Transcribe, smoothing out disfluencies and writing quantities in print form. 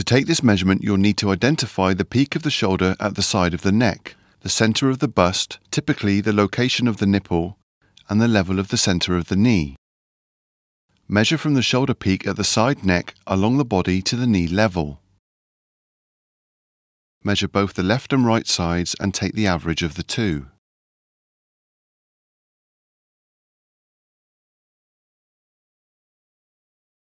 To take this measurement, you'll need to identify the peak of the shoulder at the side of the neck, the centre of the bust, typically the location of the nipple, and the level of the centre of the knee. Measure from the shoulder peak at the side neck along the body to the knee level. Measure both the left and right sides and take the average of the two.